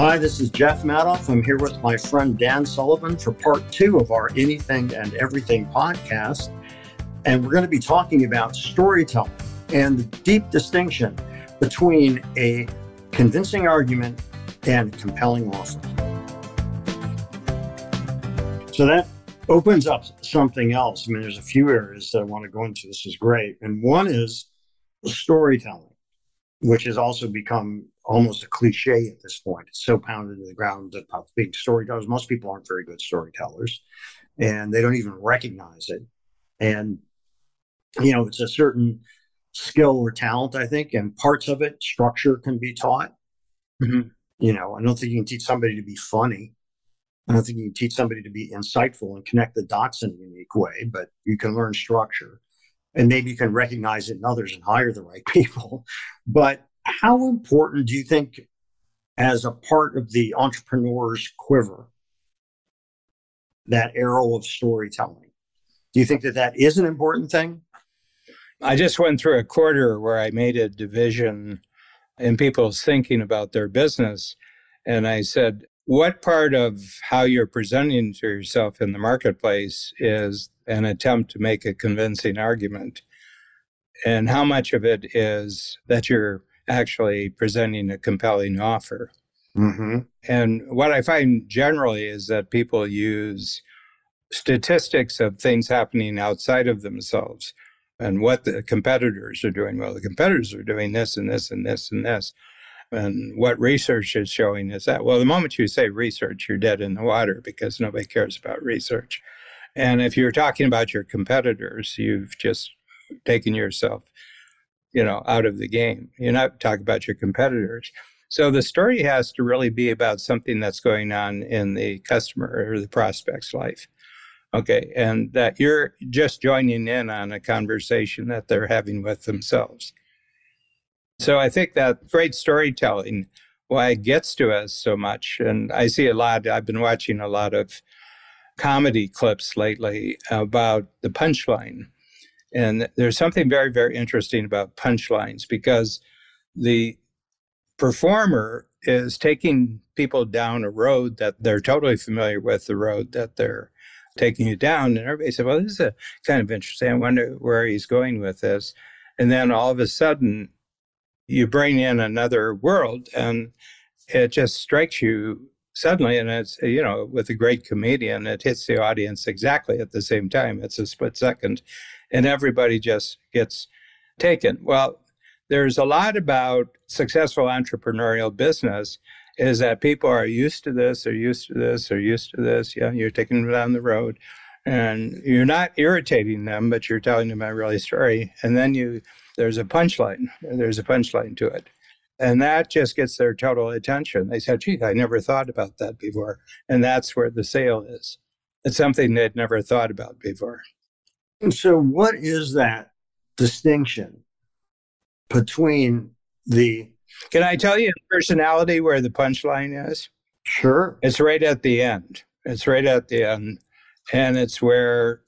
Hi, this is Jeff Madoff. I'm here with my friend Dan Sullivan for part two of our Anything and Everything podcast. And we're going to be talking about storytelling and the deep distinction between a convincing argument and compelling offer. So that opens up something else. I mean, there's a few areas that I want to go into. This is great. And one is storytelling, which has also become almost a cliche at this point. It's so pounded into the ground that being storytellers, most people aren't very good storytellers and they don't even recognize it. And, you know, it's a certain skill or talent, I think, and parts of it, structure can be taught. Mm-hmm. You know, I don't think you can teach somebody to be funny. I don't think you can teach somebody to be insightful and connect the dots in a unique way, but you can learn structure and maybe you can recognize it in others and hire the right people. But how important do you think as a part of the entrepreneur's quiver, that arrow of storytelling? Do you think that that is an important thing? I just went through a quarter where I made a division in people's thinking about their business. And I said, what part of how you're presenting to yourself in the marketplace is an attempt to make a convincing argument? And how much of it is that you're actually presenting a compelling offer? Mm-hmm. And what I find generally is that people use statistics of things happening outside of themselves and what the competitors are doing. Well, the competitors are doing this and this and this and this. And what research is showing is that, well, the moment you say research, you're dead in the water because nobody cares about research. And if you're talking about your competitors, you've just taken yourself, you know, out of the game. You're not talking about your competitors. So the story has to really be about something that's going on in the customer or the prospect's life. Okay. And that you're just joining in on a conversation that they're having with themselves. So I think that great storytelling, why it gets to us so much. And I see a lot, I've been watching a lot of comedy clips lately about the punchline. And there's something very, very interesting about punchlines because the performer is taking people down a road that they're totally familiar with, the road that they're taking you down. And everybody said, well, this is a kind of interesting. I wonder where he's going with this. And then all of a sudden, you bring in another world and it just strikes you suddenly. And it's, you know, with a great comedian, it hits the audience exactly at the same time. It's a split second. And everybody just gets taken. Well, there's a lot about successful entrepreneurial business is that people are used to this, they're used to this, they're used to this. Yeah, you're taking them down the road and you're not irritating them, but you're telling them a really story. And then there's a punchline to it. And that just gets their total attention. They said, gee, I never thought about that before. And that's where the sale is. It's something they'd never thought about before. And so what is that distinction between the... Can I tell you in personality where the punchline is? Sure. It's right at the end. It's right at the end. And it's where,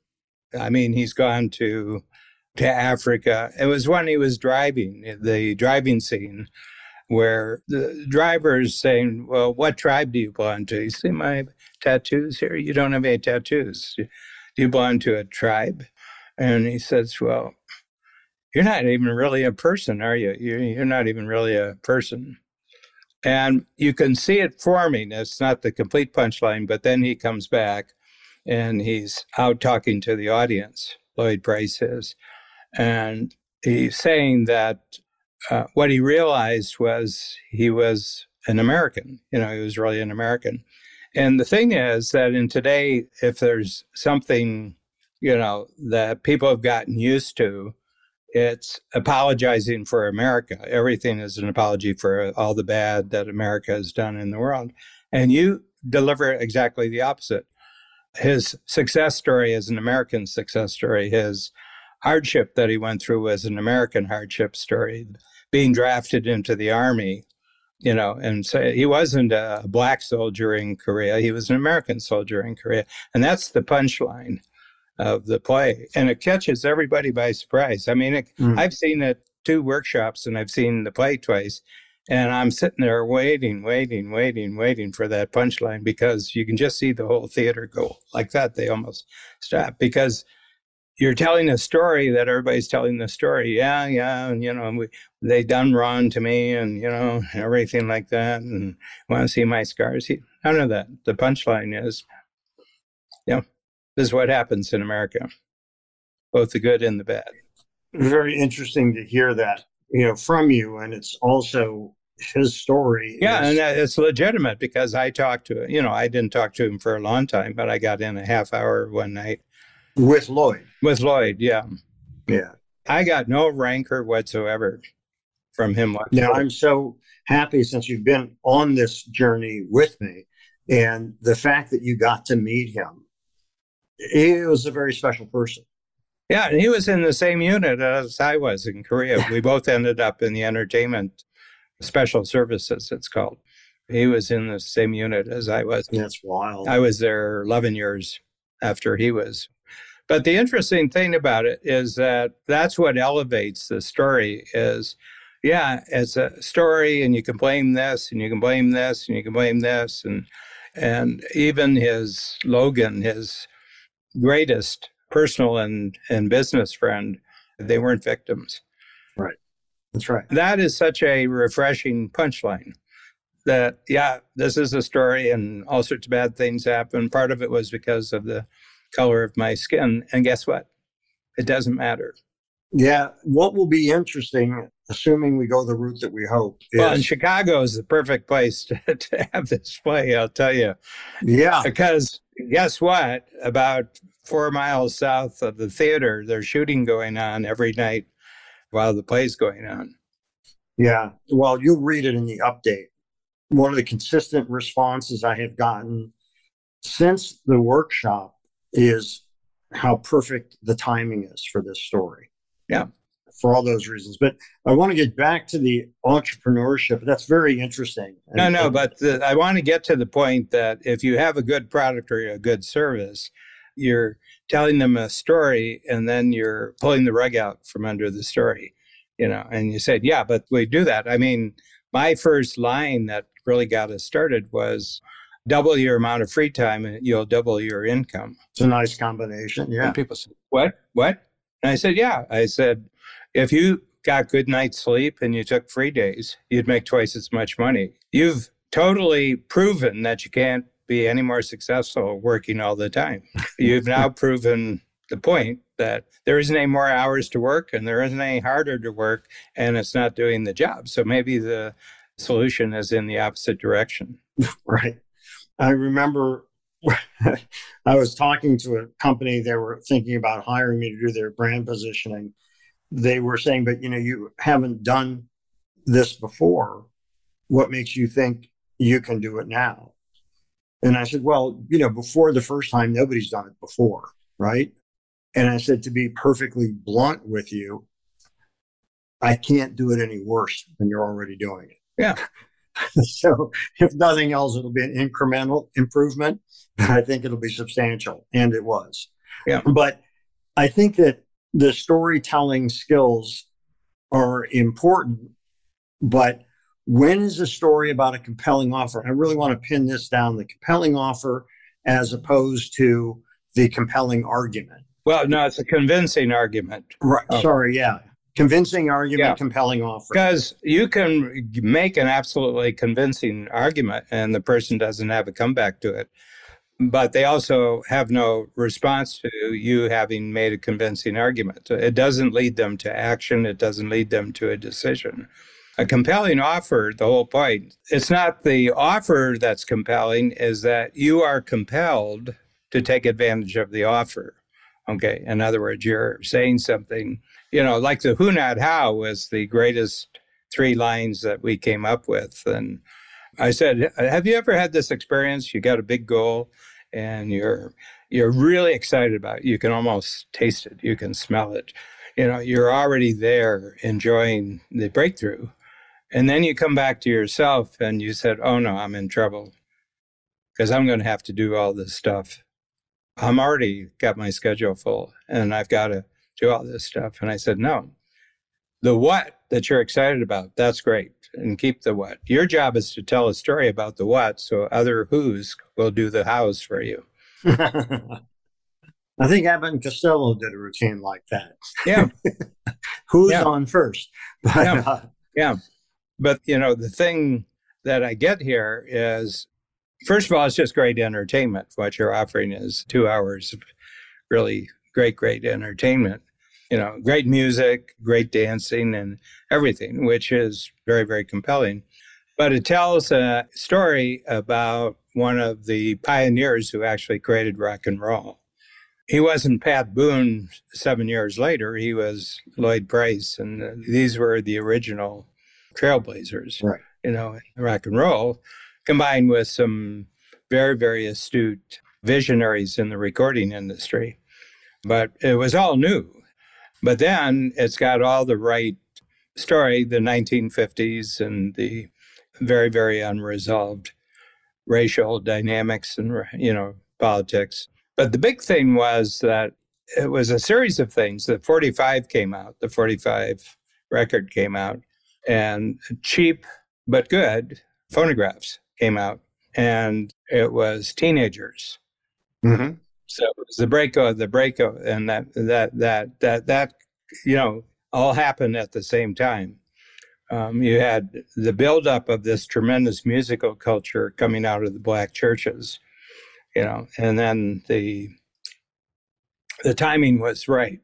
I mean, he's gone to Africa. It was when he was driving, the driving scene, where the driver is saying, well, what tribe do you belong to? You see my tattoos here? You don't have any tattoos. Do you belong to a tribe? And he says, well, you're not even really a person, are you? You're not even really a person. And you can see it forming. It's not the complete punchline, but then he comes back and he's out talking to the audience, Lloyd Price is. And he's saying that what he realized was he was an American. You know, he was really an American. And the thing is that in today, if there's something, you know, that people have gotten used to, it's apologizing for America. Everything is an apology for all the bad that America has done in the world. And you deliver exactly the opposite. His success story is an American success story. His hardship that he went through was an American hardship story, being drafted into the army, you know, and so he wasn't a black soldier in Korea. He was an American soldier in Korea. And that's the punchline of the play, and it catches everybody by surprise. I mean, I've seen it two workshops and I've seen the play twice, And I'm sitting there waiting for that punchline, because you can just see the whole theater go like that. They almost stop, because you're telling a story that everybody's telling the story. Yeah. And, you know, they done wrong to me and, you know, everything like that. And want to see my scars. None of that. The punchline is, yeah, you know, this is what happens in America, both the good and the bad. Very interesting to hear that, you know, from you. And it's also his story. Yeah, and it's legitimate, because I talked to, you know, I didn't talk to him for a long time, but I got in a half hour one night. With Lloyd. With Lloyd, yeah. Yeah. I got no rancor whatsoever from him. Now, I'm so happy, since you've been on this journey with me, and the fact that you got to meet him. He was a very special person. Yeah, and he was in the same unit as I was in Korea. We both ended up in the entertainment special services, it's called. He was in the same unit as I was. That's wild. I was there 11 years after he was. But the interesting thing about it is that that's what elevates the story is, yeah, it's a story, and you can blame this, and you can blame this, and you can blame this. And even his Logan, his greatest personal and business friend, they weren't victims. Right. That's right. That is such a refreshing punchline that, yeah, this is a story and all sorts of bad things happen. Part of it was because of the color of my skin. And guess what? It doesn't matter. Yeah. What will be interesting, assuming we go the route that we hope. Well, and Chicago is the perfect place to have this play, I'll tell you. Yeah. Because guess what? About 4 miles south of the theater, there's shooting going on every night while the play's going on. Yeah. Well, you read it in the update. One of the consistent responses I have gotten since the workshop is how perfect the timing is for this story. Yeah. For all those reasons. But I want to get back to the entrepreneurship. That's very interesting. No, but I want to get to the point that if you have a good product or a good service, you're telling them a story, and then you're pulling the rug out from under the story, you know. And you said, yeah, but we do that. I mean, my first line that really got us started was, double your amount of free time and you'll double your income. It's a nice combination. Yeah. And people said, what? And I said, yeah. I said, if you got good night's sleep and you took free days, you'd make twice as much money. You've totally proven that you can't be any more successful working all the time. You've now proven the point that there isn't any more hours to work and there isn't any harder to work, and it's not doing the job. So maybe the solution is in the opposite direction. Right. I remember I was talking to a company. They were thinking about hiring me to do their brand positioning. They were saying, but, you know, you haven't done this before. What makes you think you can do it now? And I said, well, you know, before the first time, nobody's done it before, right? And I said, to be perfectly blunt with you, I can't do it any worse than you're already doing it. Yeah. So if nothing else, it'll be an incremental improvement. I think it'll be substantial. And it was. Yeah. But I think that the storytelling skills are important. But when is a story about a compelling offer? I really want to pin this down, the compelling offer as opposed to the compelling argument. Well, no, it's a convincing argument. Right. Oh. Sorry. Yeah. Convincing argument, yeah. Compelling offer. Because you can make an absolutely convincing argument and the person doesn't have a comeback to it. But they also have no response to you having made a convincing argument. It doesn't lead them to action. It doesn't lead them to a decision. A compelling offer, the whole point, it's not the offer that's compelling, is that you are compelled to take advantage of the offer. Okay. In other words, you're saying something, you know, like the who, not how was the greatest three lines that we came up with. And I said, have you ever had this experience? You got a big goal and you're really excited about it. You can almost taste it. You can smell it. You know, you're already there enjoying the breakthrough. And then you come back to yourself and you said, oh no, I'm in trouble because I'm going to have to do all this stuff. I'm already got my schedule full and I've got to do all this stuff. And I said, no, the what that you're excited about, that's great. and keep the what. Your job is to tell a story about the what, so other who's will do the hows for you. I think Abbott and Costello did a routine like that. Yeah. Who's on first? But, But, you know, the thing that I get here is, first of all, it's just great entertainment. What you're offering is 2 hours of really great, great entertainment. You know, great music, great dancing and everything, which is very, very compelling. But it tells a story about one of the pioneers who actually created rock and roll. He wasn't Pat Boone 7 years later. He was Lloyd Price, and these were the original trailblazers, right? You know, rock and roll, combined with some very, very astute visionaries in the recording industry. But it was all new. But then it's got all the right story, the 1950s and the very, very unresolved racial dynamics and, you know, politics. But the big thing was that it was a series of things. The 45 came out, the 45 record came out, and cheap but good phonographs came out, and it was teenagers. Mm-hmm. So it was the break-o, and that you know, all happened at the same time. You had the buildup of this tremendous musical culture coming out of the black churches, you know, and then the timing was right.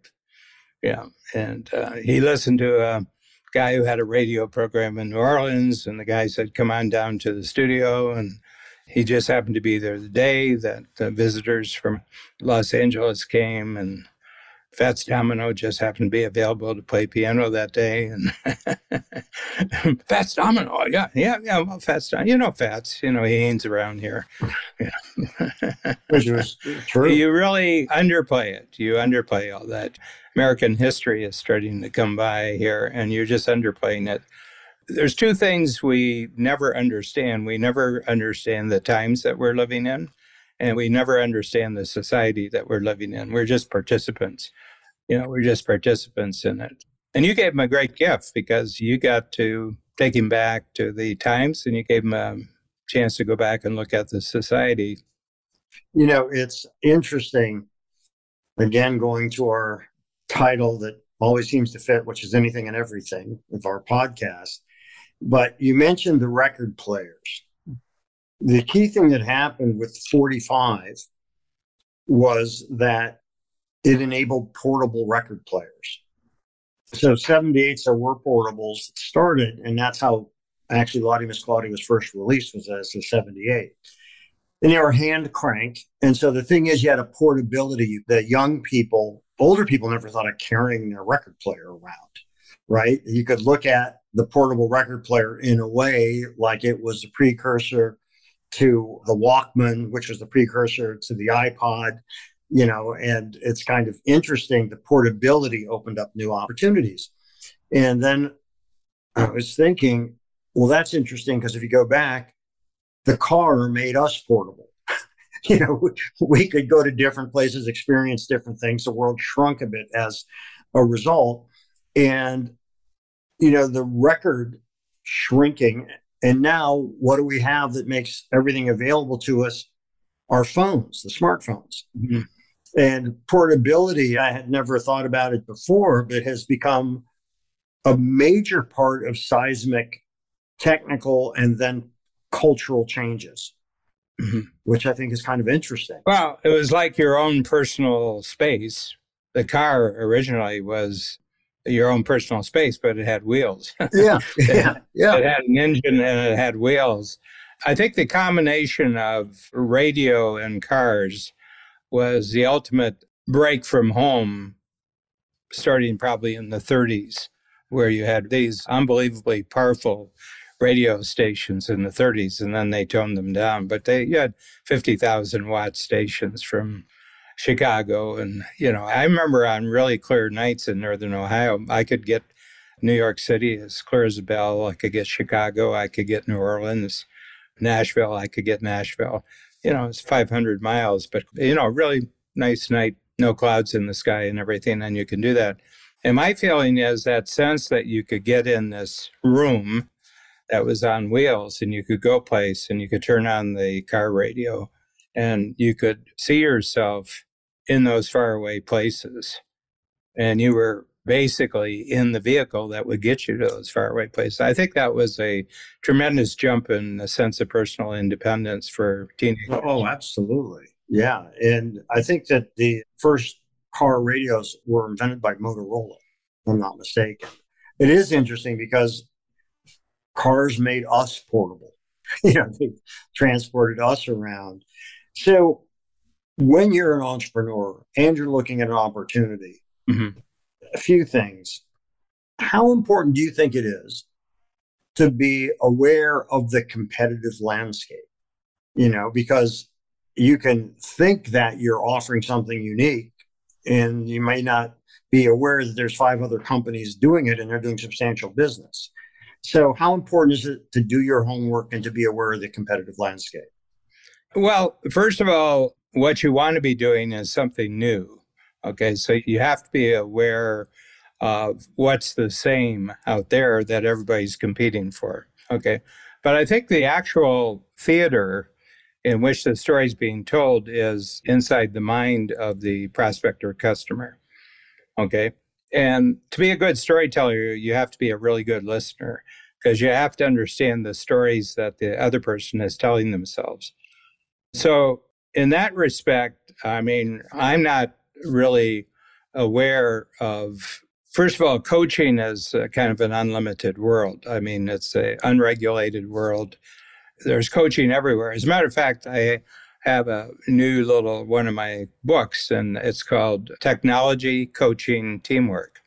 Yeah, and he listened to a guy who had a radio program in New Orleans, and the guy said, "Come on down to the studio," and he just happened to be there the day that the visitors from Los Angeles came, and Fats Domino just happened to be available to play piano that day. And Fats Domino, yeah. Well, Fats Domino, you know Fats, you know, he ain't around here. Yeah. You really underplay it. You underplay all that. American history is starting to come by here, and you're just underplaying it. There's two things we never understand. We never understand the times that we're living in, and we never understand the society that we're living in. We're just participants. You know, we're just participants in it. And you gave him a great gift, because you got to take him back to the times, and you gave him a chance to go back and look at the society. You know, it's interesting, again, going to our title that always seems to fit, which is Anything and Everything, of our podcast. But you mentioned the record players. The key thing that happened with 45 was that it enabled portable record players. So 78s, there were portables that started, and that's how actually Laudamus Claudius was first released, was as a 78. And they were hand crank. And so the thing is, you had a portability that young people, older people never thought of carrying their record player around, right? You could look at the portable record player in a way like it was the precursor to the Walkman, which was the precursor to the iPod, you know, and it's kind of interesting. The portability opened up new opportunities. And then I was thinking, well, that's interesting, because if you go back, the car made us portable. You know, we could go to different places, experience different things. The world shrunk a bit as a result. And, you know, the record shrinking. And now what do we have that makes everything available to us? Our phones, the smartphones. Mm-hmm. And portability, I had never thought about it before, but has become a major part of seismic, technical, and then cultural changes. Mm-hmm. Which I think is kind of interesting. Well, it was like your own personal space. The car originally was your own personal space, but it had wheels. Yeah, It had an engine and it had wheels. I think the combination of radio and cars was the ultimate break from home, starting probably in the 30s, where you had these unbelievably powerful radio stations in the 30s, and then they toned them down. But you had 50,000-watt stations from Chicago. And, you know, I remember on really clear nights in northern Ohio, I could get New York City as clear as a bell. I could get Chicago. I could get New Orleans, Nashville. I could get Nashville. You know, it's 500 miles, but, you know, really nice night, no clouds in the sky and everything, and you can do that. And my feeling is that sense that you could get in this room that was on wheels, and you could go place and you could turn on the car radio and you could see yourself in those faraway places. And you were basically in the vehicle that would get you to those faraway places. I think that was a tremendous jump in the sense of personal independence for teenagers. Oh, absolutely. Yeah. And I think that the first car radios were invented by Motorola, if I'm not mistaken. It is interesting because cars made us portable. You know, they transported us around. So when you're an entrepreneur and you're looking at an opportunity, mm-hmm. a few things. How important do you think it is to be aware of the competitive landscape? You know, because you can think that you're offering something unique and you may not be aware that there's 5 other companies doing it and they're doing substantial business. So how important is it to do your homework and to be aware of the competitive landscape? Well, first of all, what you want to be doing is something new. Okay, so you have to be aware of what's the same out there that everybody's competing for. Okay, but I think the actual theater in which the story's being told is inside the mind of the prospect or customer. Okay, and to be a good storyteller, you have to be a really good listener, because you have to understand the stories that the other person is telling themselves. So in that respect, I mean, I'm not really aware of, first of all, coaching is kind of an unlimited world. I mean, it's an unregulated world. There's coaching everywhere. As a matter of fact, I have a new little one of my books, and it's called Technology, Coaching, Teamwork.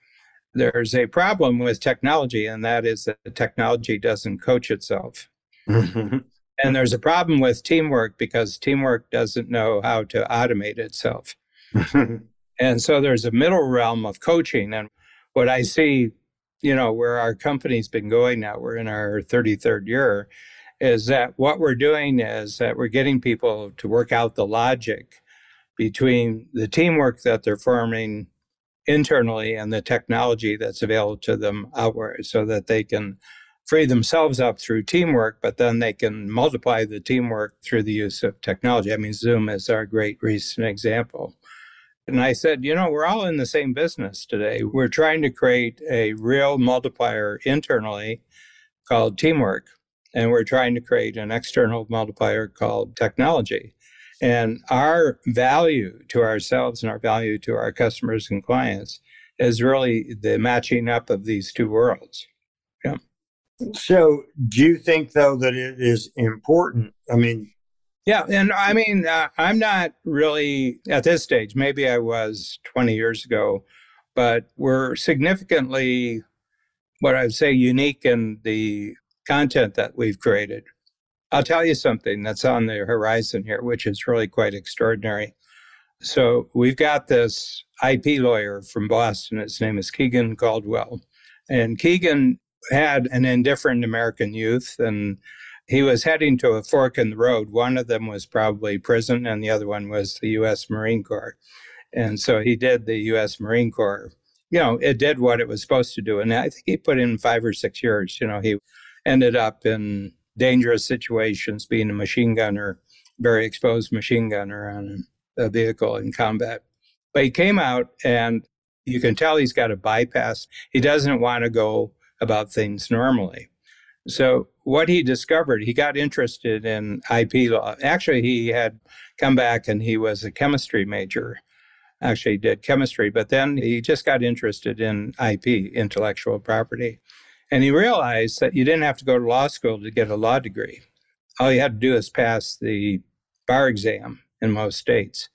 There's a problem with technology, and that is that the technology doesn't coach itself. Mm-hmm. And there's a problem with teamwork because teamwork doesn't know how to automate itself. And so there's a middle realm of coaching. And what I see, you know, where our company's been going now, we're in our 33rd year, is that what we're doing is that we're getting people to work out the logic between the teamwork that they're forming internally and the technology that's available to them outward, so that they can free themselves up through teamwork, but then they can multiply the teamwork through the use of technology. I mean, Zoom is our great recent example. And I said, you know, we're all in the same business today. We're trying to create a real multiplier internally called teamwork. And we're trying to create an external multiplier called technology. And our value to ourselves and our value to our customers and clients is really the matching up of these two worlds. Yeah. So do you think, though, that it is important? I mean, yeah. And I mean, I'm not really at this stage, maybe I was 20 years ago, but we're significantly, what I would say, unique in the content that we've created. I'll tell you something that's on the horizon here, which is really quite extraordinary. So we've got this IP lawyer from Boston. His name is Keegan Caldwell. And Keegan had an indifferent American youth, and he was heading to a fork in the road. One of them was probably prison, and the other one was the U.S. Marine Corps. And so he did the U.S. Marine Corps. You know, it did what it was supposed to do. And I think he put in 5 or 6 years. You know, he ended up in dangerous situations, being a machine gunner, very exposed machine gunner on a vehicle in combat. But he came out, and you can tell he's got a bypass. He doesn't want to go about things normally. So what he discovered, he got interested in IP law. Actually, he had come back and he was a chemistry major. Actually, he did chemistry, but then he just got interested in IP, intellectual property. And he realized that you didn't have to go to law school to get a law degree. All you had to do is pass the bar exam in most states.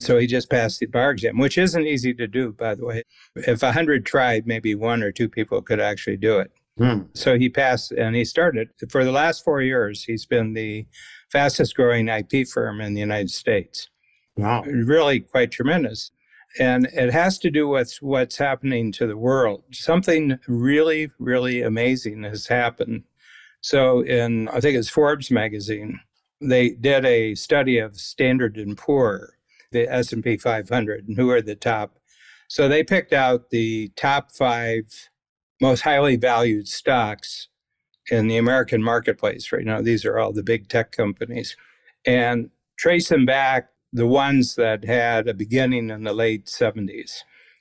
So he just passed the bar exam, which isn't easy to do, by the way. If 100 tried, maybe 1 or 2 people could actually do it. So he passed, and he started. For the last 4 years, he's been the fastest growing IP firm in the United States. Wow. Really quite tremendous. And it has to do with what's happening to the world. Something really, really amazing has happened. So in, I think it's Forbes magazine, they did a study of Standard & Poor, the S&P 500, and who are the top. So they picked out the top 5 most highly valued stocks in the American marketplace right now. These are all the big tech companies. And trace them back, the ones that had a beginning in the late 70s.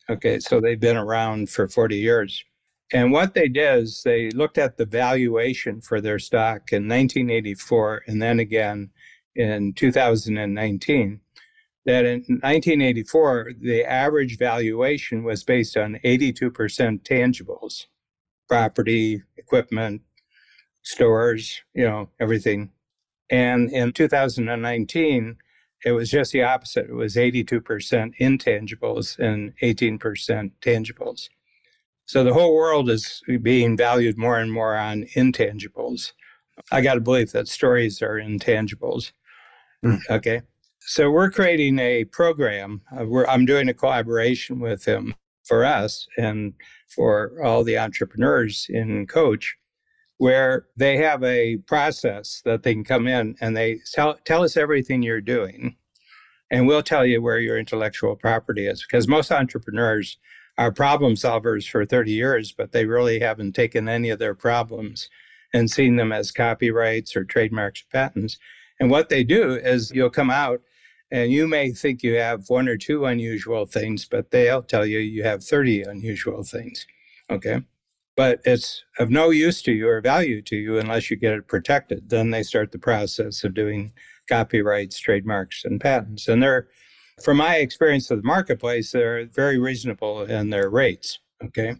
Okay, so they've been around for 40 years. And what they did is they looked at the valuation for their stock in 1984 and then again in 2019. That in 1984, the average valuation was based on 82% tangibles, property, equipment, stores, you know, everything. And in 2019, it was just the opposite. It was 82% intangibles and 18% tangibles. So the whole world is being valued more and more on intangibles. I got to believe that stories are intangibles. Okay. So we're creating a program. I'm doing a collaboration with him for us and for all the entrepreneurs in Coach, where they have a process that they can come in and they tell us everything you're doing. And we'll tell you where your intellectual property is, because most entrepreneurs are problem solvers for 30 years, but they really haven't taken any of their problems and seen them as copyrights or trademarks or patents. And what they do is you'll come out and you may think you have one or two unusual things, but they'll tell you you have 30 unusual things, okay? But it's of no use to you or value to you unless you get it protected. Then they start the process of doing copyrights, trademarks, and patents. And they're, from my experience of the marketplace, they're very reasonable in their rates, okay?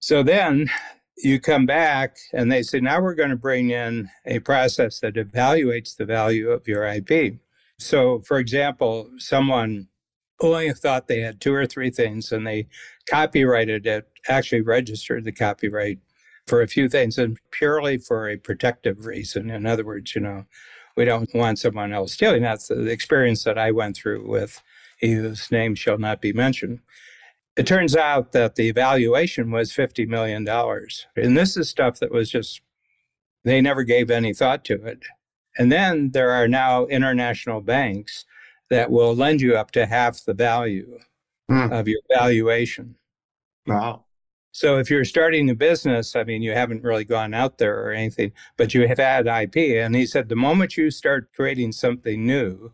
So then you come back and they say, now we're going to bring in a process that evaluates the value of your IP. So, for example, someone only thought they had two or three things and they copyrighted it, actually registered the copyright for a few things and purely for a protective reason. In other words, you know, we don't want someone else stealing. That's the experience that I went through with he whose name shall not be mentioned. It turns out that the evaluation was $50 million. And this is stuff that was just, they never gave any thought to it. And then there are now international banks that will lend you up to half the value of your valuation. Wow. So if you're starting a business, I mean, you haven't really gone out there or anything, but you have had IP. And he said, the moment you start creating something new,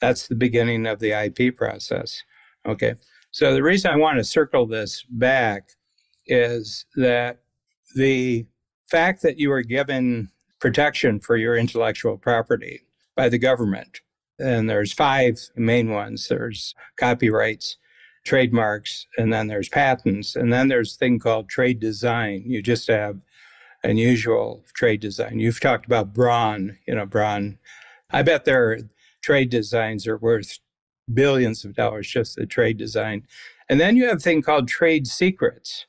that's the beginning of the IP process. Okay. So the reason I want to circle this back is that the fact that you are given protection for your intellectual property by the government, and there's five main ones. There's copyrights, trademarks, and then there's patents. And then there's a thing called trade design. You just have unusual trade design. You've talked about brawn, you know, brawn. I bet their trade designs are worth billions of dollars, just the trade design. And then you have a thing called trade secrets.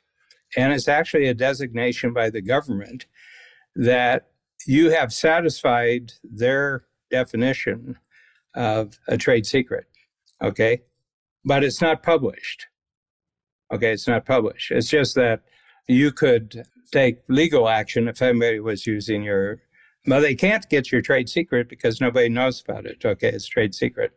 And it's actually a designation by the government that you have satisfied their definition of a trade secret, okay? But it's not published, okay? It's not published. It's just that you could take legal action if anybody was using your, well, they can't get your trade secret because nobody knows about it, okay? It's trade secret.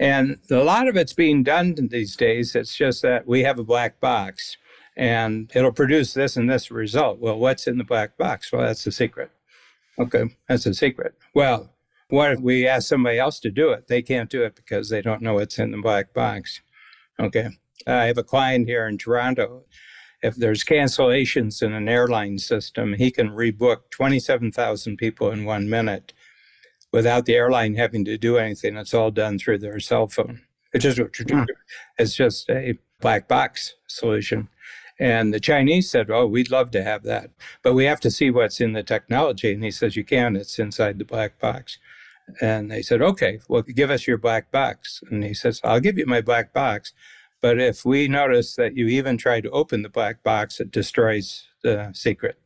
And a lot of it's being done these days. It's just that we have a black box and it'll produce this and this result. Well, what's in the black box? Well, that's a secret. Okay, that's a secret. Well, what if we ask somebody else to do it? They can't do it because they don't know what's in the black box. Okay, I have a client here in Toronto. If there's cancellations in an airline system, he can rebook 27,000 people in 1 minute without the airline having to do anything. It's all done through their cell phone. It's just a black box solution. And the Chinese said, oh, we'd love to have that, but we have to see what's in the technology. And he says, you can, it's inside the black box. And they said, okay, well, give us your black box. And he says, I'll give you my black box, but if we notice that you even try to open the black box, it destroys the secret.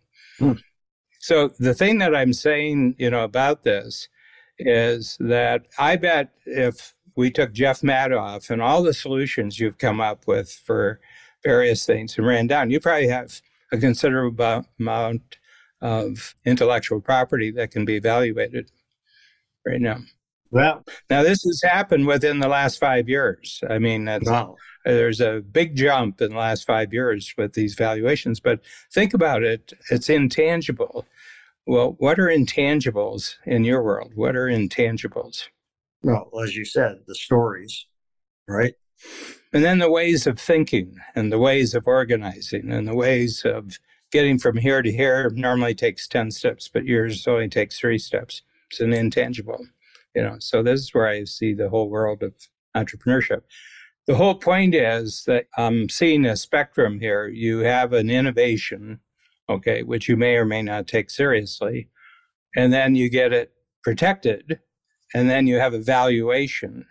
So the thing that I'm saying, you know, about this is that I bet if we took Jeff Madoff and all the solutions you've come up with for various things and ran down, you probably have a considerable amount of intellectual property that can be evaluated right now. Well, now this has happened within the last 5 years. I mean, that's, wow. There's a big jump in the last 5 years with these valuations. But think about it. It's intangible. Well, what are intangibles in your world? What are intangibles? Well, as you said, the stories, right? And then the ways of thinking and the ways of organizing and the ways of getting from here to here normally takes 10 steps, but yours only takes 3 steps. It's an intangible, you know. So this is where I see the whole world of entrepreneurship. The whole point is that I'm seeing a spectrum here. You have an innovation, okay, which you may or may not take seriously, and then you get it protected, and then you have a valuation.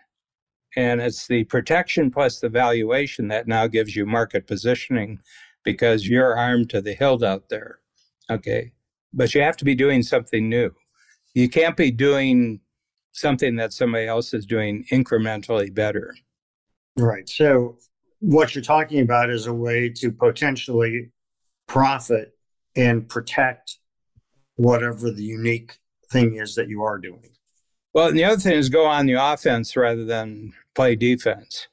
And it's the protection plus the valuation that now gives you market positioning because you're armed to the hilt out there, okay? But you have to be doing something new. You can't be doing something that somebody else is doing incrementally better. Right. So what you're talking about is a way to potentially profit and protect whatever the unique thing is that you are doing. Well, and the other thing is go on the offense rather than play defense.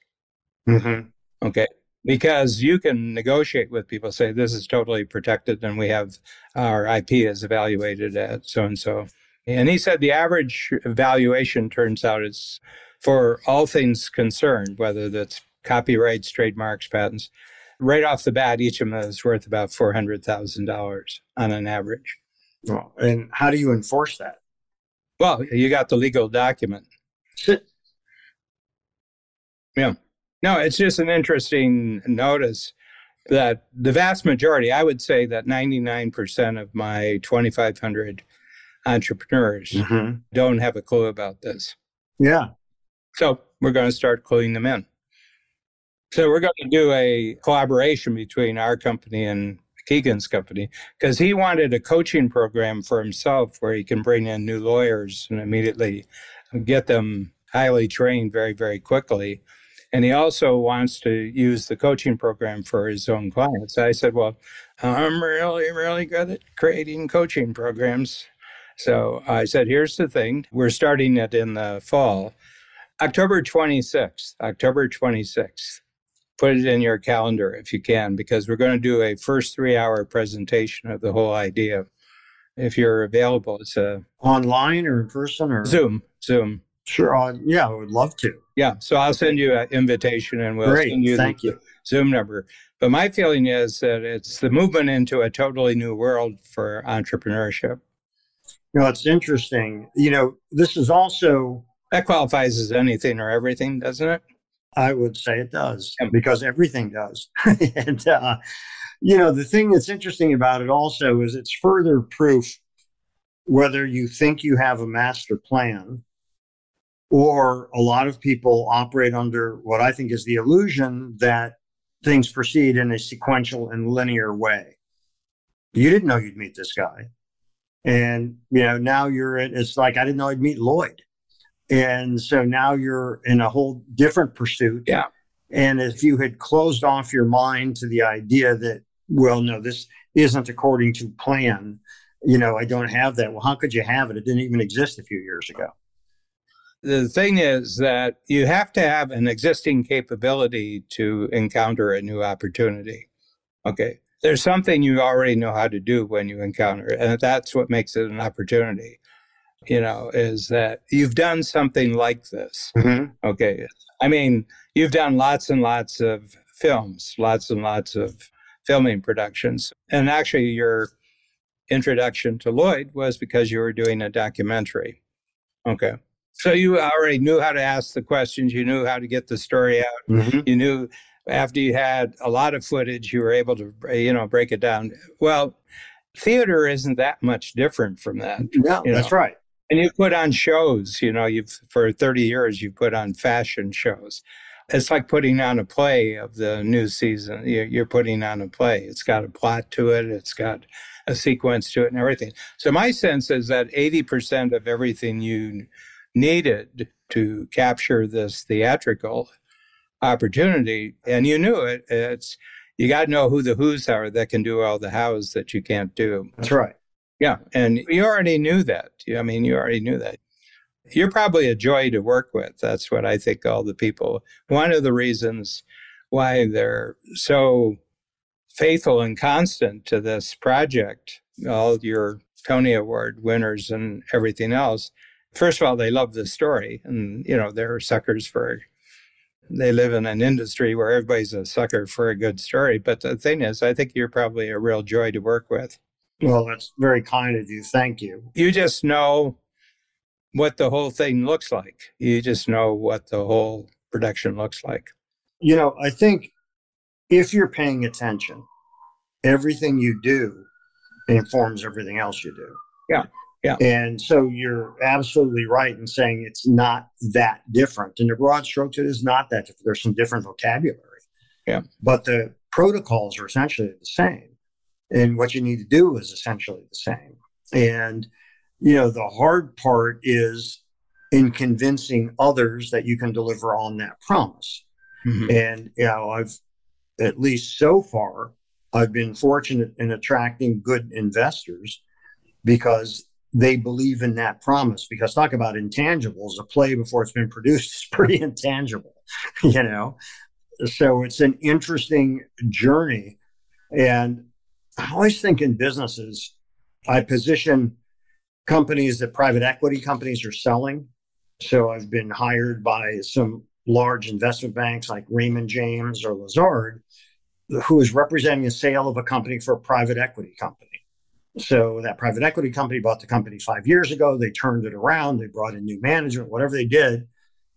Mm-hmm. Okay. Because you can negotiate with people, say, this is totally protected and we have our IP is evaluated at so-and-so. And he said the average valuation turns out is for all things concerned, whether that's copyrights, trademarks, patents, right off the bat, each of them is worth about $400,000 on an average. Well, and how do you enforce that? Well, you got the legal document. Yeah. No, it's just an interesting notice that the vast majority, I would say that 99% of my 2,500 entrepreneurs mm-hmm. don't have a clue about this. Yeah. So we're going to start cluing them in. So we're going to do a collaboration between our company and Keegan's company, because he wanted a coaching program for himself where he can bring in new lawyers and immediately get them highly trained very, very quickly. And he also wants to use the coaching program for his own clients. I said, well, I'm really, really good at creating coaching programs. So I said, here's the thing. We're starting it in the fall, October 26th. Put it in your calendar if you can, because we're going to do a first 3-hour presentation of the whole idea. If you're available, it's a... Online or in person or... Zoom. Sure. Yeah, I would love to. Yeah. So I'll send you an invitation and we'll send you the Zoom number. But my feeling is that it's the movement into a totally new world for entrepreneurship. You know, it's interesting. You know, this is also... That qualifies as anything or everything, doesn't it? I would say it does, because everything does. And, you know, the thing that's interesting about it also is it's further proof whether you think you have a master plan or a lot of people operate under what I think is the illusion that things proceed in a sequential and linear way. You didn't know you'd meet this guy. And, you know, now it's like, I didn't know I'd meet Lloyd. And so now you're in a whole different pursuit. Yeah. And if you had closed off your mind to the idea that, well, no, this isn't according to plan, you know, I don't have that. Well, how could you have it? It didn't even exist a few years ago. The thing is that you have to have an existing capability to encounter a new opportunity. Okay. There's something you already know how to do when you encounter it. And that's what makes it an opportunity. You know, is that you've done something like this. Mm-hmm. Okay. I mean, you've done lots and lots of films, lots and lots of filming productions. And actually, your introduction to Lloyd was because you were doing a documentary. Okay. So you already knew how to ask the questions. You knew how to get the story out. Mm-hmm. You knew after you had a lot of footage, you were able to, you know, break it down. Well, theater isn't that much different from that. No, that's right. And you put on shows, you know, you've for 30 years, you've put on fashion shows. It's like putting on a play of the new season. You're putting on a play. It's got a plot to it. It's got a sequence to it and everything. So my sense is that 80% of everything you needed to capture this theatrical opportunity, and you knew it, it's you got to know who the who's are that can do all the hows that you can't do. That's right. Yeah. And you already knew that. I mean, you already knew that. You're probably a joy to work with. That's what I think all the people, one of the reasons why they're so faithful and constant to this project, all your Tony Award winners and everything else. First of all, they love the story and, you know, they're suckers for, they live in an industry where everybody's a sucker for a good story. But the thing is, I think you're probably a real joy to work with. Well, that's very kind of you. Thank you. You just know what the whole thing looks like. You just know what the whole production looks like. You know, I think if you're paying attention, everything you do informs everything else you do. Yeah. Yeah. And so you're absolutely right in saying it's not that different. In the broad strokes, it is not that different. There's some different vocabulary. Yeah. But the protocols are essentially the same. And what you need to do is essentially the same. And, you know, the hard part is in convincing others that you can deliver on that promise. Mm-hmm. And, you know, I've, at least so far, I've been fortunate in attracting good investors because they believe in that promise. Because talk about intangibles, a play before it's been produced is pretty intangible, you know? So it's an interesting journey. And I always think in businesses, I position companies that private equity companies are selling. So I've been hired by some large investment banks like Raymond James or Lazard, who is representing a sale of a company for a private equity company. So that private equity company bought the company 5 years ago. They turned it around. They brought in new management, whatever they did,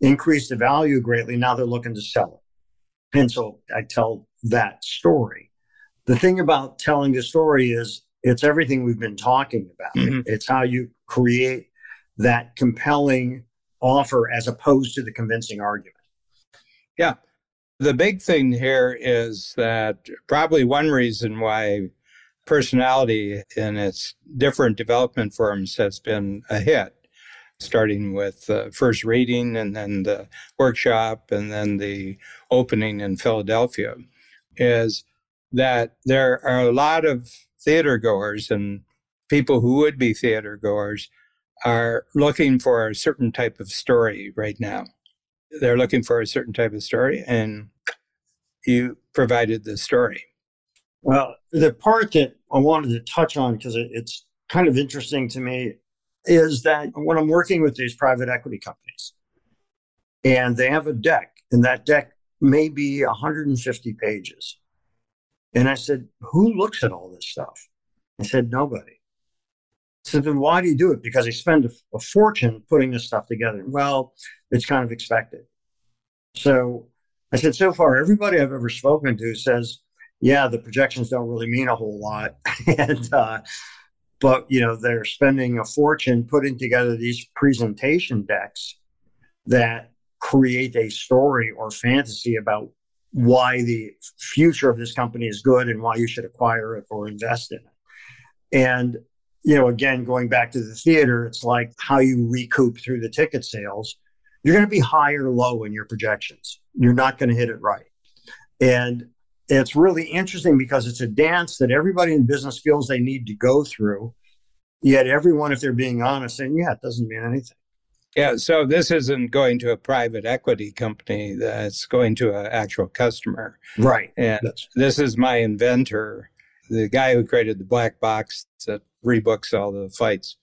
increased the value greatly. Now they're looking to sell it. And so I tell that story. The thing about telling the story is it's everything we've been talking about. Mm-hmm. It's how you create that compelling offer as opposed to the convincing argument. Yeah. The big thing here is that probably one reason why personality in its different development forms has been a hit, starting with the first reading and then the workshop and then the opening in Philadelphia, is that there are a lot of theater goers, and people who would be theater goers are looking for a certain type of story right now. They're looking for a certain type of story, and you provided the story. Well, the part that I wanted to touch on, because it's kind of interesting to me, is that when I'm working with these private equity companies, and they have a deck, and that deck may be 150 pages. And I said, who looks at all this stuff? I said, nobody. I said, then why do you do it? Because they spend a fortune putting this stuff together. Well, it's kind of expected. So I said, so far, everybody I've ever spoken to says, yeah, the projections don't really mean a whole lot. But, you know, they're spending a fortune putting together these presentation decks that create a story or fantasy about why the future of this company is good and why you should acquire it or invest in it. And, you know, again, going back to the theater, it's like how you recoup through the ticket sales. You're going to be high or low in your projections. You're not going to hit it right. And it's really interesting because it's a dance that everybody in business feels they need to go through. Yet everyone, if they're being honest, saying, yeah, it doesn't mean anything. Yeah, so this isn't going to a private equity company. That's going to an actual customer. Right. And this is my inventor, the guy who created the black box that rebooks all the flights.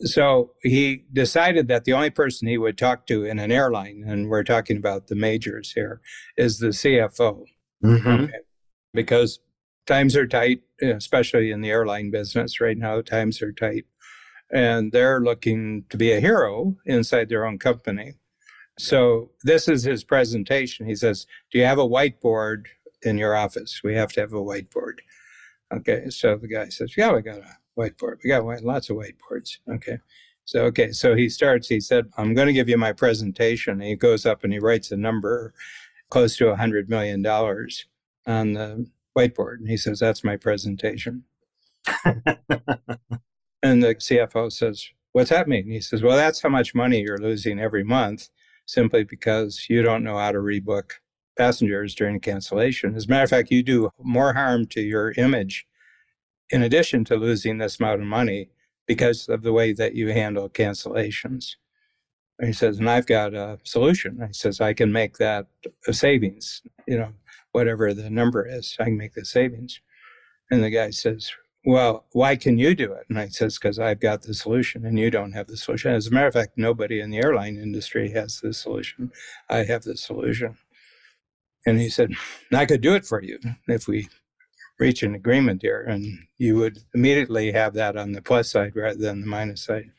So he decided that the only person he would talk to in an airline, and we're talking about the majors here, is the CFO. Mm-hmm. Okay. Because times are tight, especially in the airline business right now, times are tight. And they're looking to be a hero inside their own company. So this is his presentation. He says, do you have a whiteboard in your office? We have to have a whiteboard. Okay, so the guy says, yeah, we got a whiteboard. We got lots of whiteboards. Okay, so he starts, he said, I'm going to give you my presentation. And he goes up and he writes a number close to $100 million on the whiteboard. And he says, that's my presentation. And the CFO says, what's that mean? And he says, well, that's how much money you're losing every month simply because you don't know how to rebook passengers during cancellation. As a matter of fact, you do more harm to your image in addition to losing this amount of money because of the way that you handle cancellations. He says, and I've got a solution. He says, I can make that a savings, whatever the number is, I can make the savings. And the guy says, well, why can you do it? And I says, because I've got the solution and you don't have the solution. As a matter of fact, nobody in the airline industry has the solution. I have the solution. And he said, I could do it for you if we reach an agreement here. And you would immediately have that on the plus side rather than the minus side.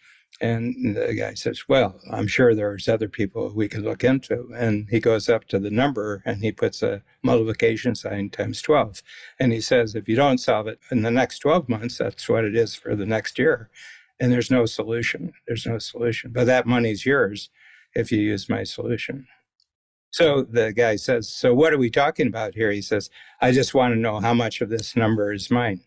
And the guy says, well, I'm sure there's other people we could look into. And he goes up to the number and he puts a multiplication sign times 12. And he says, if you don't solve it in the next 12 months, that's what it is for the next year. And there's no solution. There's no solution. But that money's yours if you use my solution. So the guy says, so what are we talking about here? He says, I just want to know how much of this number is mine.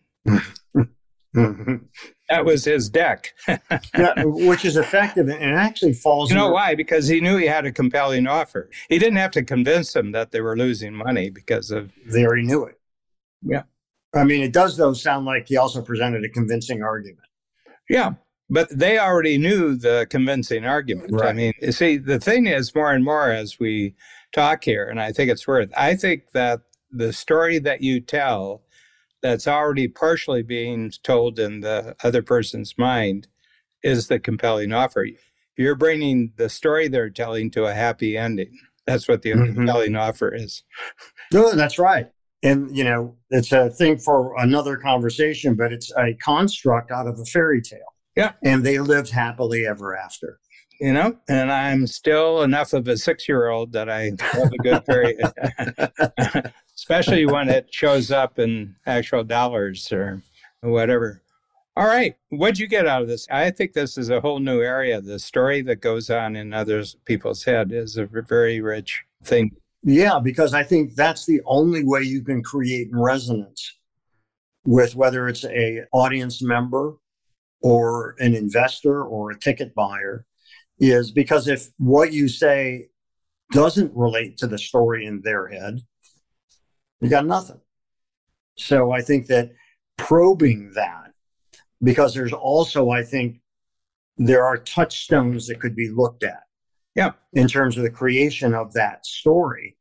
That was his deck. Yeah, which is effective and actually falls. You know why? Because he knew he had a compelling offer. He didn't have to convince them that they were losing money because of... They already knew it. Yeah. I mean, it does, though, sound like he also presented a convincing argument. Yeah, but they already knew the convincing argument. Right. I mean, see, the thing is, more and more as we talk here, and I think it's worth, I think that the story that you tell that's already partially being told in the other person's mind is the compelling offer. You're bringing the story they're telling to a happy ending. That's what the compelling offer is. No, that's right. And, it's a thing for another conversation, but it's a construct out of a fairy tale. Yeah. And they lived happily ever after. And I'm still enough of a 6-year-old that I love a good fairy tale. Especially when it shows up in actual dollars or whatever. All right. What'd you get out of this? I think this is a whole new area. The story that goes on in other people's head is a very rich thing. Yeah, because I think that's the only way you can create resonance with whether it's an audience member or an investor or a ticket buyer, is because if what you say doesn't relate to the story in their head, you got nothing. So I think that probing that, because there's also, I think, there are touchstones that could be looked at. Yeah. In terms of the creation of that story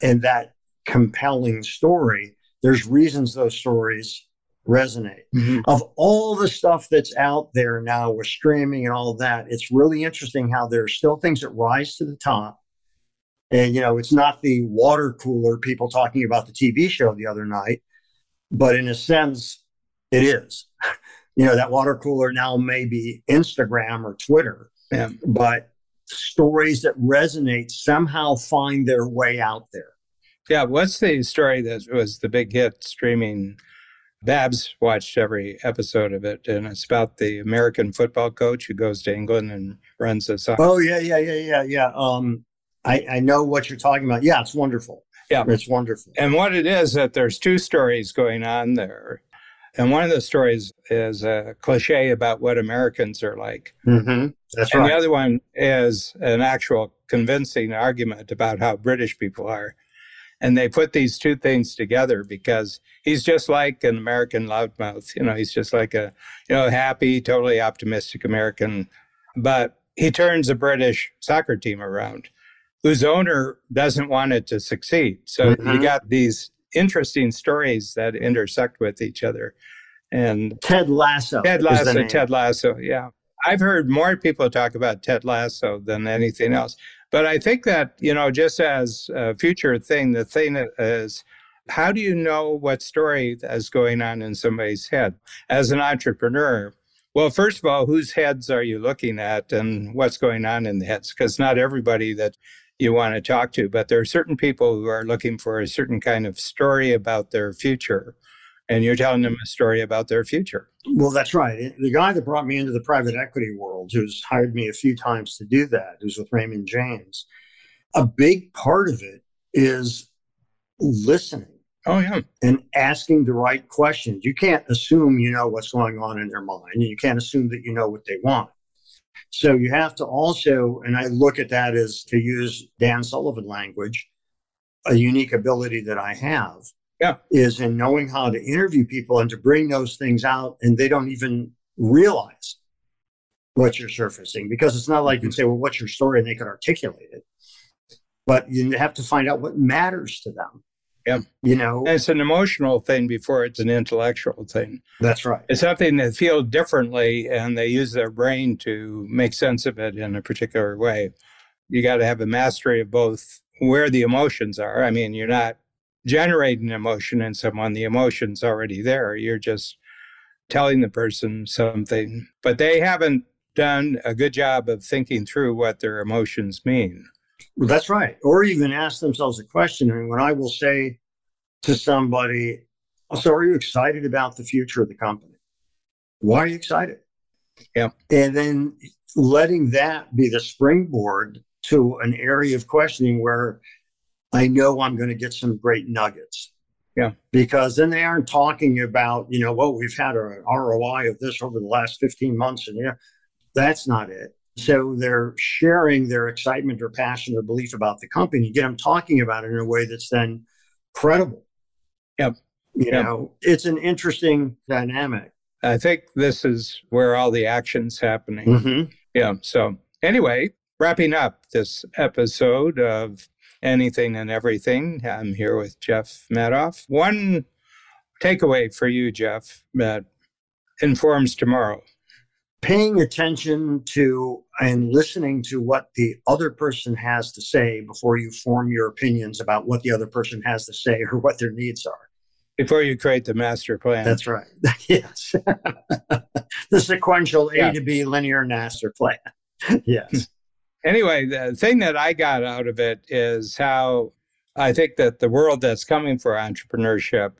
and that compelling story, there's reasons those stories resonate. Of all the stuff that's out there now with streaming and all that, it's really interesting how there are still things that rise to the top. And, it's not the water cooler people talking about the TV show the other night, but in a sense, it is. That water cooler now may be Instagram or Twitter, but stories that resonate somehow find their way out there. Yeah. What's the story that was the big hit streaming? Babs watched every episode of it, and it's about the American football coach who goes to England and runs a soccer. Oh, yeah. I know what you're talking about. Yeah, it's wonderful. Yeah, it's wonderful. And what it is that there's two stories going on there. And one of the stories is a cliche about what Americans are like. That's right. And the other one is an actual convincing argument about how British people are. And they put these two things together because he's just like an American loudmouth. He's just like a, happy, totally optimistic American. But he turns a British soccer team around, whose owner doesn't want it to succeed. So you got these interesting stories that intersect with each other. And Ted Lasso, yeah. I've heard more people talk about Ted Lasso than anything else. But I think that, just as a future thing, the thing is, how do you know what story is going on in somebody's head as an entrepreneur? Well, first of all, whose heads are you looking at and what's going on in the heads? Because not everybody that you want to talk to, but there are certain people who are looking for a certain kind of story about their future, and you're telling them a story about their future. Well, that's right. The guy that brought me into the private equity world, who's hired me a few times to do that, who's with Raymond James, a big part of it is listening. Oh, yeah. And asking the right questions. You can't assume you know what's going on in their mind, and you can't assume that you know what they want. So you have to also, and I look at that as, to use Dan Sullivan language, a unique ability that I have is in knowing how to interview people and to bring those things out, and they don't even realize what you're surfacing, because it's not like you say, well, what's your story? And they can articulate it, but you have to find out what matters to them. Yeah. You know, it's an emotional thing before it's an intellectual thing. That's right. It's something that feels differently and they use their brain to make sense of it in a particular way. You got to have a mastery of both where the emotions are. I mean, you're not generating emotion in someone. The emotion's already there. You're just telling the person something, but they haven't done a good job of thinking through what their emotions mean. Well, that's right. Or even ask themselves a question. I mean, when I will say to somebody, so are you excited about the future of the company? Why are you excited? Yeah. And then letting that be the springboard to an area of questioning where I know I'm going to get some great nuggets. Yeah. Because then they aren't talking about, you know, well, we've had an ROI of this over the last 15 months. And yeah, you know, that's not it. So they're sharing their excitement or passion or belief about the company. You get them talking about it in a way that's then credible. Yep. You know, it's an interesting dynamic. I think this is where all the action's happening. Mm-hmm. Yeah. So anyway, wrapping up this episode of Anything and Everything, I'm here with Jeff Madoff. One takeaway for you, Jeff, that informs tomorrow. Paying attention to and listening to what the other person has to say before you form your opinions about what the other person has to say or what their needs are. Before you create the master plan. That's right. Yes. The sequential A to B linear master plan. Yes. Anyway, the thing that I got out of it is how I think that the world that's coming for entrepreneurship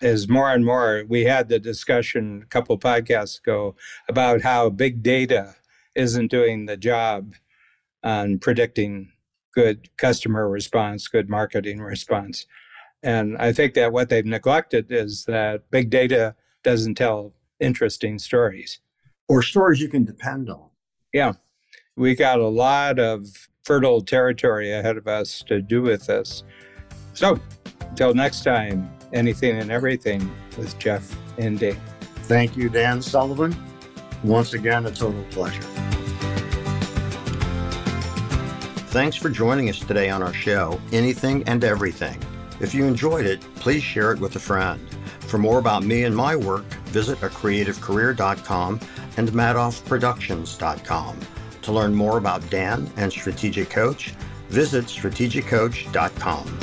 is more and more. We had the discussion a couple of podcasts ago about how big data isn't doing the job on predicting good customer response, good marketing response. And I think that what they've neglected is that big data doesn't tell interesting stories. Or stories you can depend on. Yeah. We got a lot of fertile territory ahead of us to do with this. So until next time, Anything and Everything with Jeff and Dave. Thank you, Dan Sullivan. Once again, a total pleasure. Thanks for joining us today on our show, Anything and Everything. If you enjoyed it, please share it with a friend. For more about me and my work, visit acreativecareer.com and madoffproductions.com. To learn more about Dan and Strategic Coach, visit strategiccoach.com.